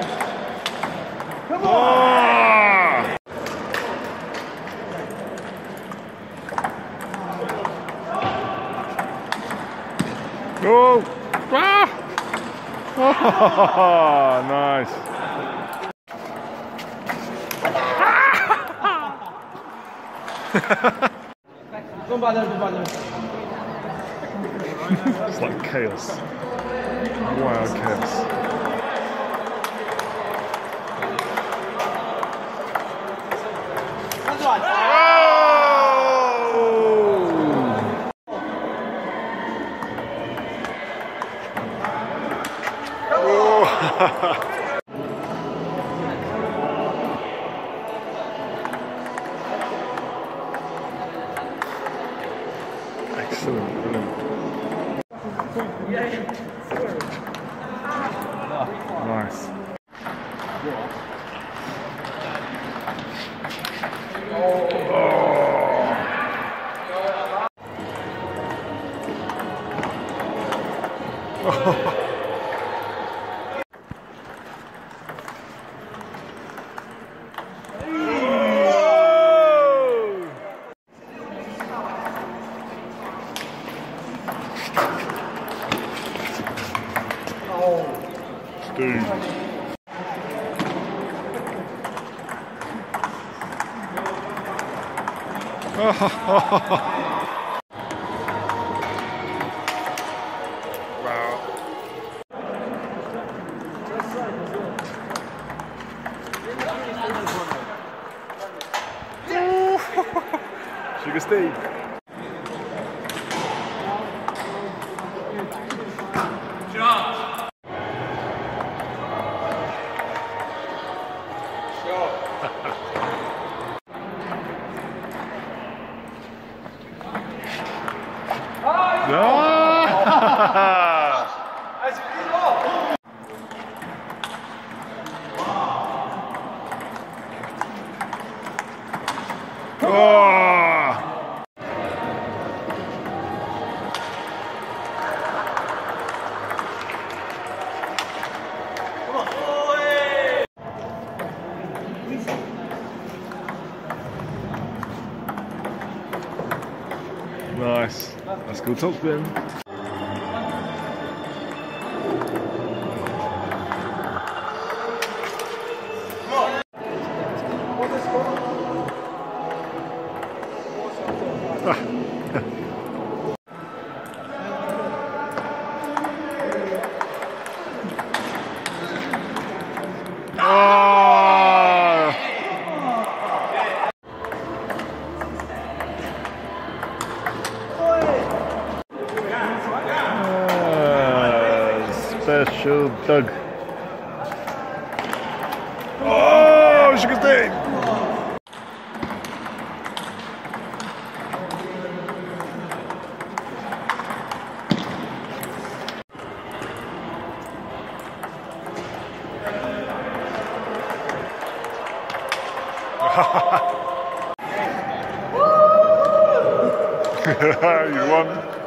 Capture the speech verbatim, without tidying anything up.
Yes. Come on. Oh. Go. Ah. Oh, nice. Don't bother, don't bother. It's like chaos. Wild chaos. Oh! Oh. Excellent, brilliant. Nice. Oh. Steve. Wow. Sugar Steve. Oh. Nice. That's good top spin. Special Doug. Oh, Sugar Steve! You won.